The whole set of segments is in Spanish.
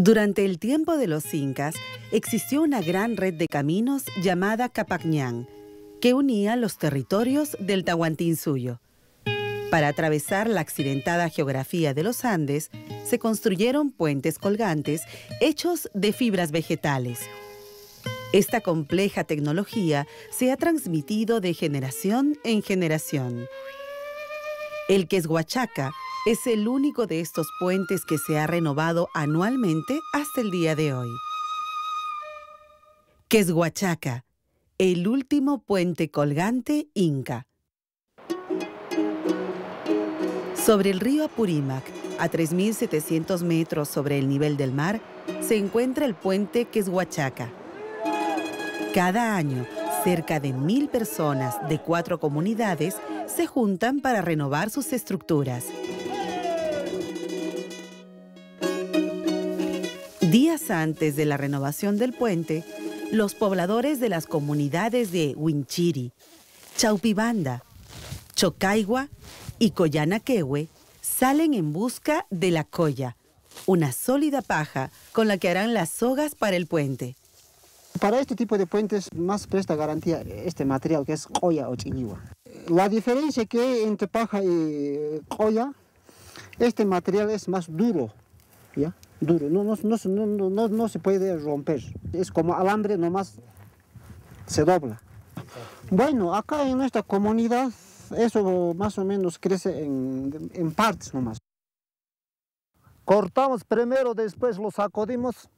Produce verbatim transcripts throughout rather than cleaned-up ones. Durante el tiempo de los incas, existió una gran red de caminos llamada Qhapaq Ñan, que unía los territorios del Tahuantinsuyo. Para atravesar la accidentada geografía de los Andes, se construyeron puentes colgantes hechos de fibras vegetales. Esta compleja tecnología se ha transmitido de generación en generación. El Q'eswachaka es el único de estos puentes que se ha renovado anualmente hasta el día de hoy. Q'eswachaka, el último puente colgante inca. Sobre el río Apurímac, a tres mil setecientos metros sobre el nivel del mar, se encuentra el puente Q'eswachaka. Cada año, cerca de mil personas de cuatro comunidades se juntan para renovar sus estructuras. Días antes de la renovación del puente, los pobladores de las comunidades de Huinchiri, Chaupibanda, Chocayhua y Collana Quehue salen en busca de la colla, una sólida paja con la que harán las sogas para el puente. Para este tipo de puentes más presta garantía este material que es colla o chiliwa. La diferencia que hay entre paja y colla, este material es más duro, ¿ya? Duro, no, no, no, no, no, no se puede romper. Es como alambre, nomás se dobla. Bueno, acá en nuestra comunidad eso más o menos crece en, en partes nomás. Cortamos primero, después lo sacudimos,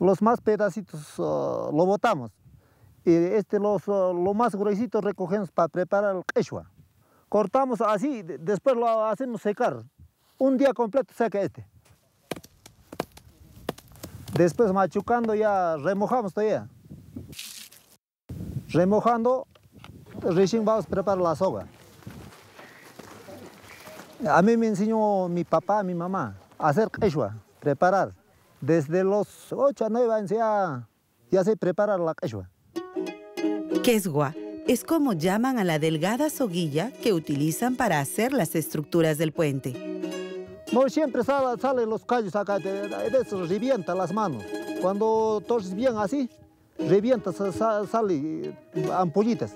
los más pedacitos uh, lo botamos. Y este, los, uh, lo más gruesito recogemos para preparar el Q'eswa. Cortamos así, después lo hacemos secar. Un día completo seca este. Después machucando ya remojamos todavía. Remojando, recién vamos a preparar la soga. A mí me enseñó mi papá, mi mamá, a hacer Q'eswa, preparar. Desde los ocho a nueve años ya, ya se prepara la Q'eswa. Q'eswa es como llaman a la delgada soguilla que utilizan para hacer las estructuras del puente. No siempre salen sale los callos acá, de, de eso revienta las manos. Cuando torces bien así, revienta, sal, sale ampollitas.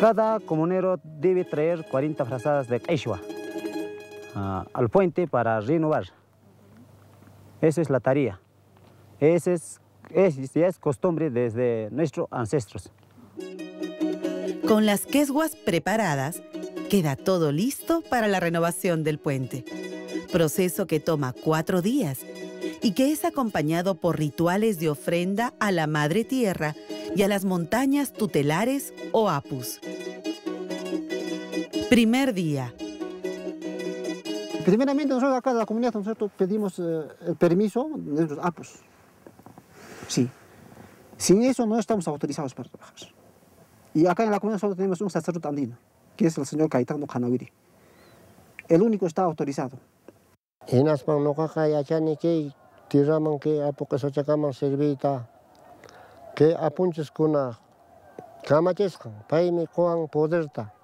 Cada comunero debe traer cuarenta frazadas de Q'eswa uh, al puente para renovar. Esa es la tarea. Esa es, es, es costumbre desde nuestros ancestros. Con las Q'eswas preparadas, queda todo listo para la renovación del puente. Proceso que toma cuatro días y que es acompañado por rituales de ofrenda a la Madre Tierra y a las montañas tutelares o apus. Primer día. Primeramente nosotros acá de la comunidad nosotros pedimos eh, el permiso de nuestros apus. Sí. Sin eso no estamos autorizados para trabajar. Y acá en la comunidad solo tenemos un sacerdote andino, que es el señor Caetano Canaviri. El único está autorizado. Que apunches con una camachesca, para mi coan poderta,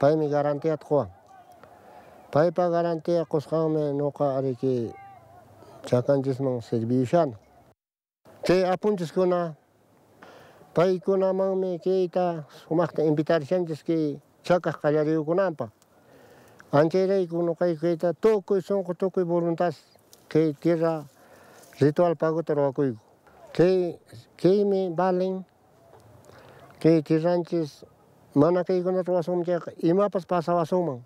para mi garantía coan. Para para garantía cosjame no caer que chacanchisman servician. Que apunches con una, para con una mami que ita sumacta invitaciones que chacas callarío con ampa. Antes de que uno caiga que ita toco y son toco y voluntas que tierra ritual pago te lo acuigo. Que, que me valen, que tirantes, mana que con otro asunto, y mapas pasaba suma.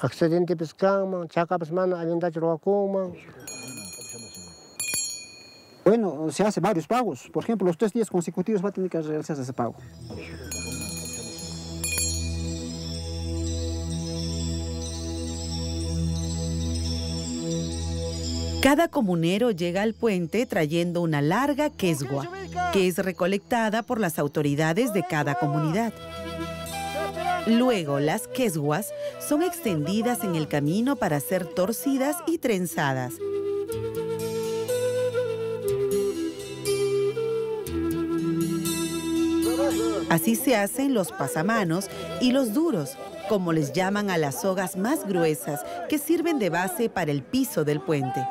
Accidente pescama, chacapas mana, avendacho roacuma. Bueno, se hace varios pagos. Por ejemplo, los tres días consecutivos va a tener que realizarse ese pago. Cada comunero llega al puente trayendo una larga Q'eswa, que es recolectada por las autoridades de cada comunidad. Luego, las Q'eswas son extendidas en el camino para ser torcidas y trenzadas. Así se hacen los pasamanos y los duros, como les llaman a las sogas más gruesas que sirven de base para el piso del puente.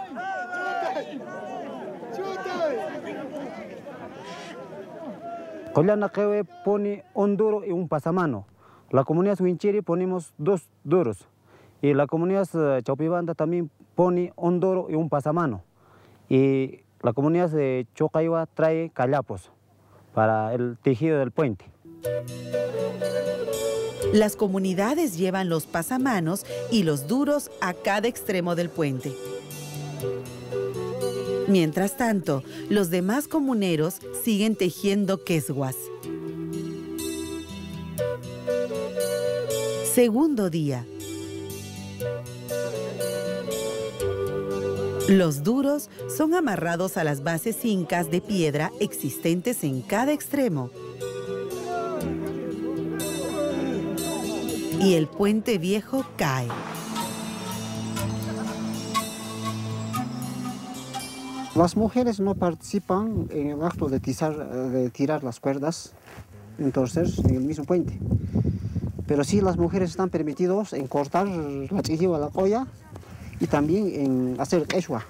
Collana Quehue pone un duro y un pasamano. La comunidad Huinchiri ponemos dos duros. Y la comunidad Chaupibanda también pone un duro y un pasamano. Y la comunidad de Chocayhua trae callapos para el tejido del puente. Las comunidades llevan los pasamanos y los duros a cada extremo del puente. Mientras tanto, los demás comuneros siguen tejiendo q'eswas. Segundo día. Los duros son amarrados a las bases incas de piedra existentes en cada extremo. Y el puente viejo cae. Las mujeres no participan en el acto de, tizar, de tirar las cuerdas, entonces, en el mismo puente. Pero sí las mujeres están permitidas en cortar la chijiwa, la colla, y también en hacer q'eswa.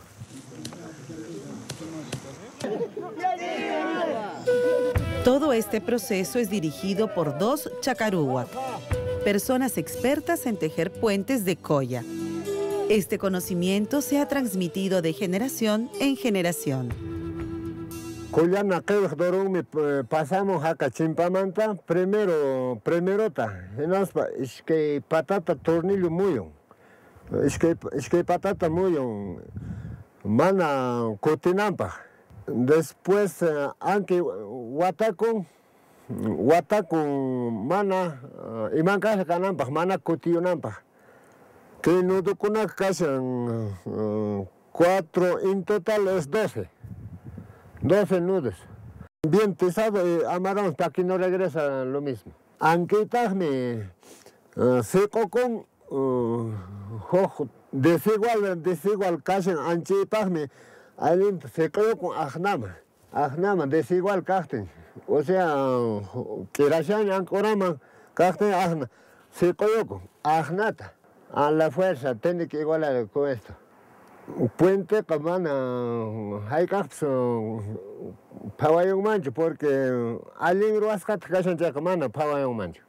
Todo este proceso es dirigido por dos chacarúa, personas expertas en tejer puentes de colla. Este conocimiento se ha transmitido de generación en generación. Collana Quehue dorón pasamos acá chimpamanta primero primerota es que patata tornillo muyo. Es que es que patata muyo mana cotinampa. Después anque huataco huataco mana y manca canampa mana cotionampa. Que no una casa cuatro, en total es doce. doce nudos. Bien pesado, amarramos para que no regresa lo mismo. Aunque tajme seco con desigual, desigual casen, anche tajme, alguien seco con ajnama. Ajnama, desigual casten. O sea, que rayan ancorama, casten ajna. Seco con ajnata. A la fuerza, tiene que igualar con esto. Puente Camana, hay capso, pavayón mancho, porque alguien ruasca te casan ya Camana, pavayón mancho.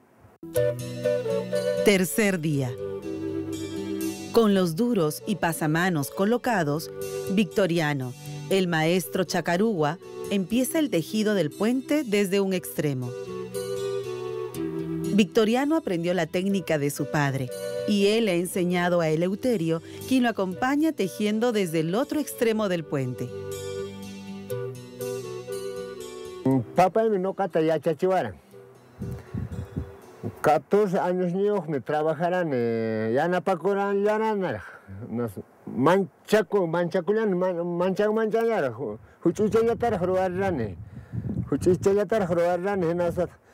Tercer día. Con los duros y pasamanos colocados, Victoriano, el maestro chacarúa, empieza el tejido del puente desde un extremo. Victoriano aprendió la técnica de su padre. Y él ha enseñado a Eleuterio, quien lo acompaña tejiendo desde el otro extremo del puente. Papá me no cata ya chachivaran. catorce años niños me trabajarán, ya no pacorán, ya nada. Manchaco, manchaculán, manchaco, manchañara. Juchuchayatar, robarán. Juchuchayatar, robarán, enazar.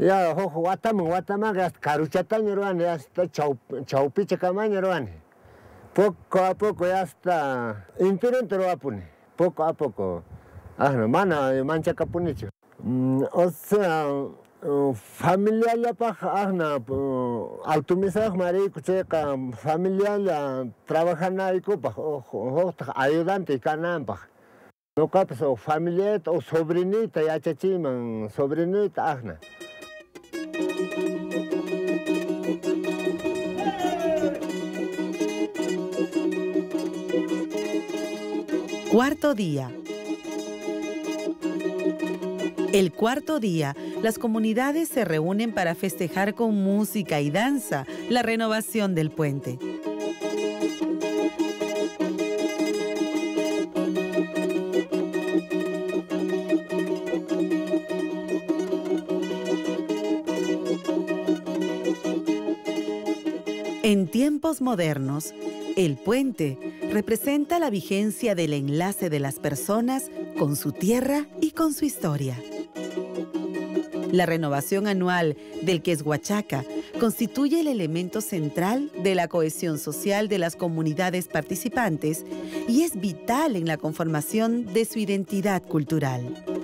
Ya, ojo, guatamán, guatamán, hasta caruchatañeruan, hasta chaupicacamañeruan. Poco a poco, hasta interentero apune, poco a poco. Ah, no, mana, mancha capunicho. O sea, familia ya paja, ah, no, altumizaje marico, checa, familia ya trabajan ahí, copa, ojo, ayudante, canampa. No capes, o familia, o sobrinita, ya chachiman, sobrinita, ah, no. Cuarto día. El cuarto día, las comunidades se reúnen para festejar con música y danza la renovación del puente. En tiempos modernos, el puente representa la vigencia del enlace de las personas con su tierra y con su historia. La renovación anual del Q'eswachaka constituye el elemento central de la cohesión social de las comunidades participantes y es vital en la conformación de su identidad cultural.